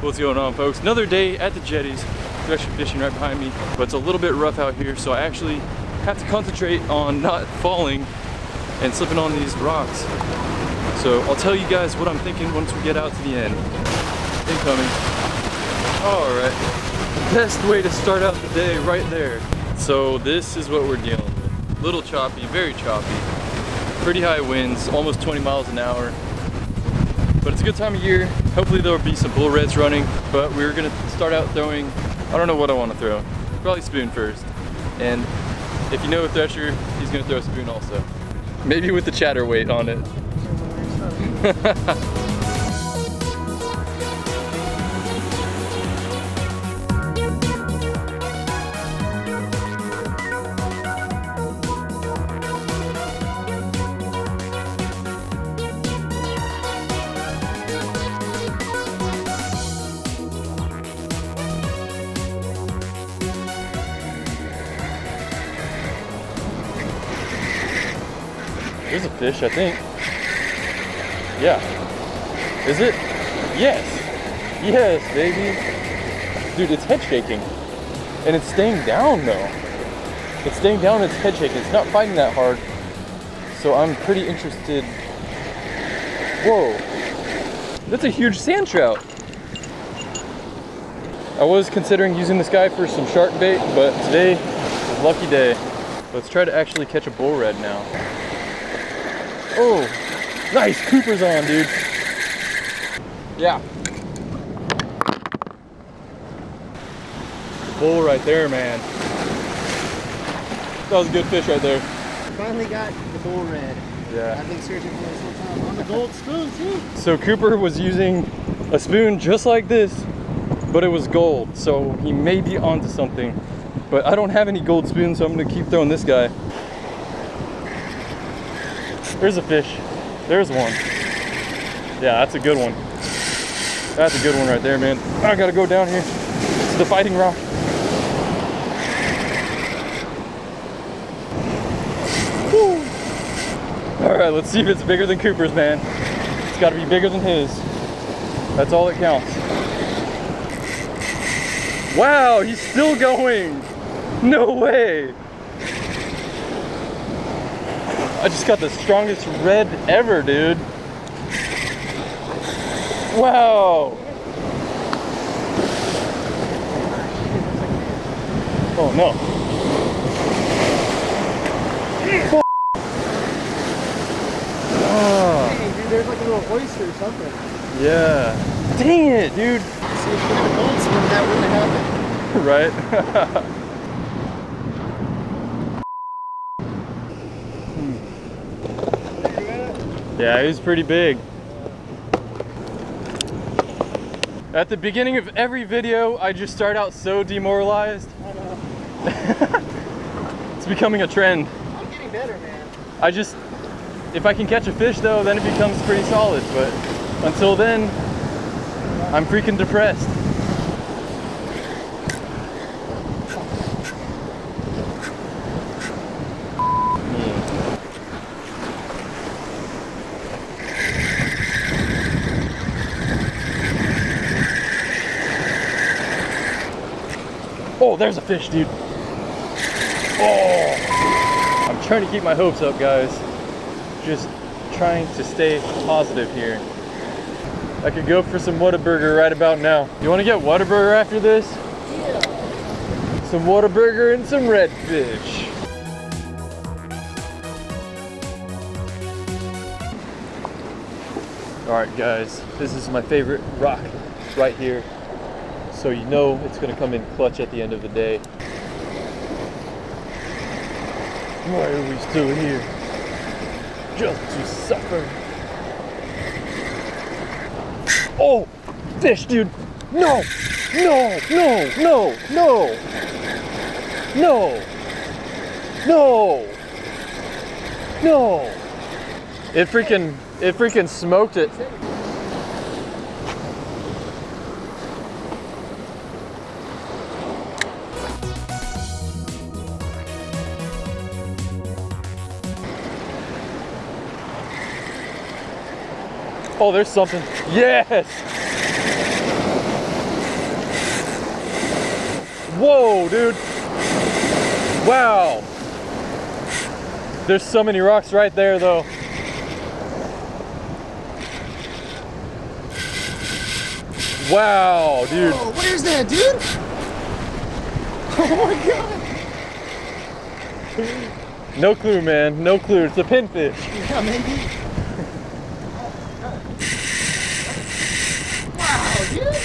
What's going on, folks? Another day at the jetties. Thresher fishing right behind me, but it's a little bit rough out here, so I actually have to concentrate on not falling and slipping on these rocks. So I'll tell you guys what I'm thinking once we get out to the end. Incoming. All right, best way to start out the day right there. So this is what we're dealing with. Little choppy, very choppy. Pretty high winds, almost 20 miles an hour. But it's a good time of year. Hopefully there'll be some bull reds running, but we're gonna start out throwing, I don't know what I wanna throw. Probably spoon first. And if you know a thresher, he's gonna throw a spoon also. Maybe with the chatter weight on it. There's a fish, I think. Yeah. Is it? Yes. Yes, baby. Dude, it's head shaking. And it's staying down, though. It's staying down, it's head shaking. It's not fighting that hard. So I'm pretty interested. Whoa. That's a huge sand trout. I was considering using this guy for some shark bait, but today is a lucky day. Let's try to actually catch a bull red now. Oh, nice, Cooper's on, dude. Yeah. Bull right there, man. That was a good fish right there. Finally got the bull red. Yeah. I've been searching for this whole time. On the gold spoon, too. So Cooper was using a spoon just like this, but it was gold. So he may be onto something. But I don't have any gold spoons, so I'm gonna keep throwing this guy. There's a fish. There's one. Yeah, that's a good one. That's a good one right there, man. I gotta go down here to the fighting rock. Woo. All right, let's see if it's bigger than Cooper's, man. It's gotta be bigger than his. That's all that counts. Wow, he's still going. No way. I just got the strongest red ever, dude. Wow. Oh no. Oh. Hey, dude, there's like a little oyster or something. Yeah. Dang it, dude. See, if you had a gold spoon, that wouldn't have happened. Right? Yeah, he was pretty big. At the beginning of every video, I just start out so demoralized. I know. It's becoming a trend. I'm getting better, man. I just, if I can catch a fish though, then it becomes pretty solid. But until then, I'm freaking depressed. Oh, there's a fish, dude. Oh! I'm trying to keep my hopes up, guys. Just trying to stay positive here. I could go for some Whataburger right about now. You want to get Whataburger after this? Yeah. Some Whataburger and some redfish. All right, guys. This is my favorite rock right here. So you know it's gonna come in clutch at the end of the day. Why are we still here? Just to suffer. Oh, fish, dude. No, no, no, no, no, no, no, no. It freaking smoked it. Oh, there's something. Yes! Whoa, dude. Wow. There's so many rocks right there, though. Wow, dude. Whoa, what is that, dude? Oh, my God. No clue, man. No clue. It's a pinfish. Yeah, maybe. Wow, dude.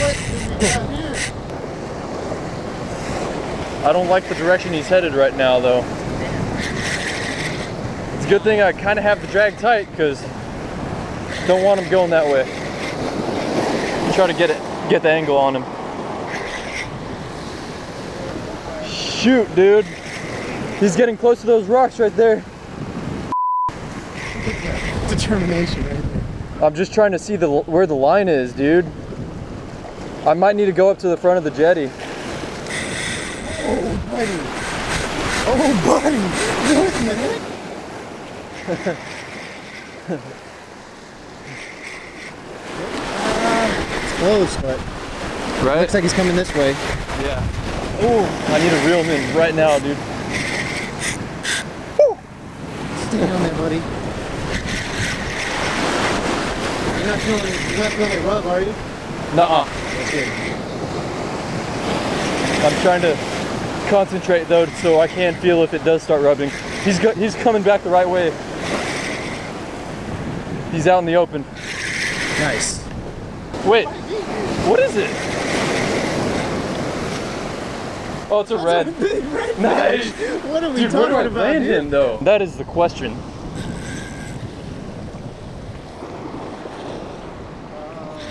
What do we have here? I don't like the direction he's headed right now, though. It's a good thing I kind of have the drag tight, because don't want him going that way. Try to get the angle on him. Shoot, dude. He's getting close to those rocks right there. Determination right there. I'm just trying to see where the line is, dude. I might need to go up to the front of the jetty. Oh, buddy. Oh, buddy. Wait a minute. Close, but right? Looks like he's coming this way. Yeah. Oh, I need to reel him in right now, dude. Woo. Stay on there, buddy. You're not feeling the rub, are you? Nuh-uh. I'm trying to concentrate though, so I can feel if it does start rubbing. He's coming back the right way. He's out in the open. Nice. Wait, what is it? Oh, it's a red. Nice. What are we talking about? Land him though. That is the question.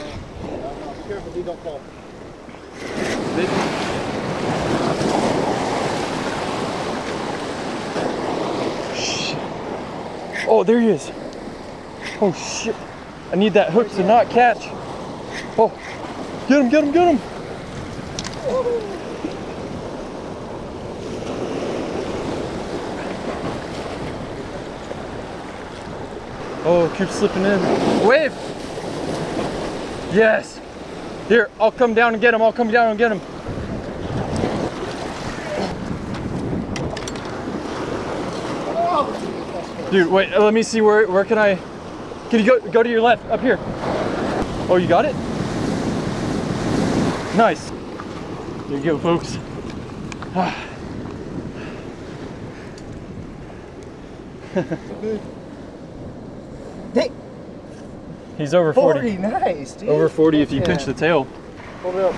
Be careful, he don't fall. Shit. Oh, there he is. Oh shit! I need that hook to not catch. Oh, get him, get him, get him! Oh, keep slipping in. Wave! Yes! Here, I'll come down and get him, I'll come down and get him. Dude, wait, let me see where can you go to your left, up here. Oh, you got it? Nice. There you go, folks. He's over 40. Nice, dude. Over 40 if you pinch the tail. Hold it up.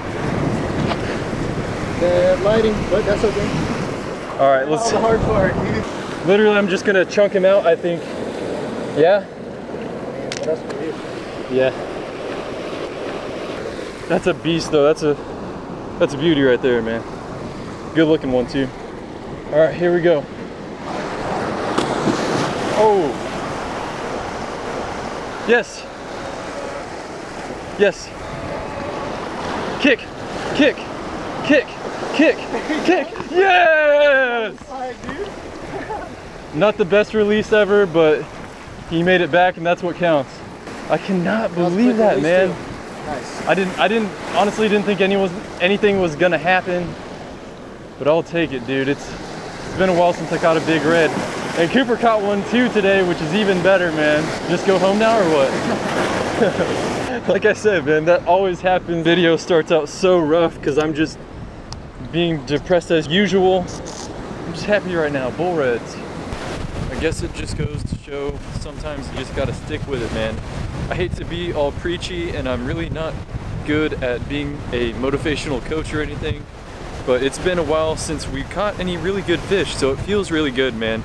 Bad lighting, but that's okay. All right, let's. That's the hard part, dude. Literally, I'm just gonna chunk him out. I think. Yeah. What else can we do? Yeah. That's a beast though, that's a beauty right there, man. Good looking one too. All right, here we go. Oh. Yes. Yes. Kick, kick, kick, kick, kick, yes! Not the best release ever, but he made it back and that's what counts. I cannot believe that, man. Nice. I honestly didn't think anything was gonna happen, but I'll take it, dude. It's been a while since I caught a big red, and Cooper caught one too today, which is even better, man. Just go home now or what? Like I said, man, that always happens. Video starts out so rough because I'm just being depressed as usual. I'm just happy right now. Bull reds. I guess it just goes to show sometimes you just gotta stick with it, man. I hate to be all preachy, and I'm really not good at being a motivational coach or anything, but it's been a while since we caught any really good fish, so it feels really good, man.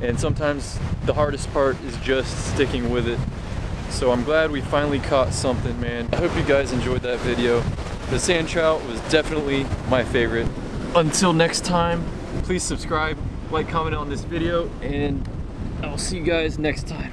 And sometimes the hardest part is just sticking with it. So I'm glad we finally caught something, man. I hope you guys enjoyed that video. The sand trout was definitely my favorite. Until next time, please subscribe, like, comment on this video, and I'll see you guys next time.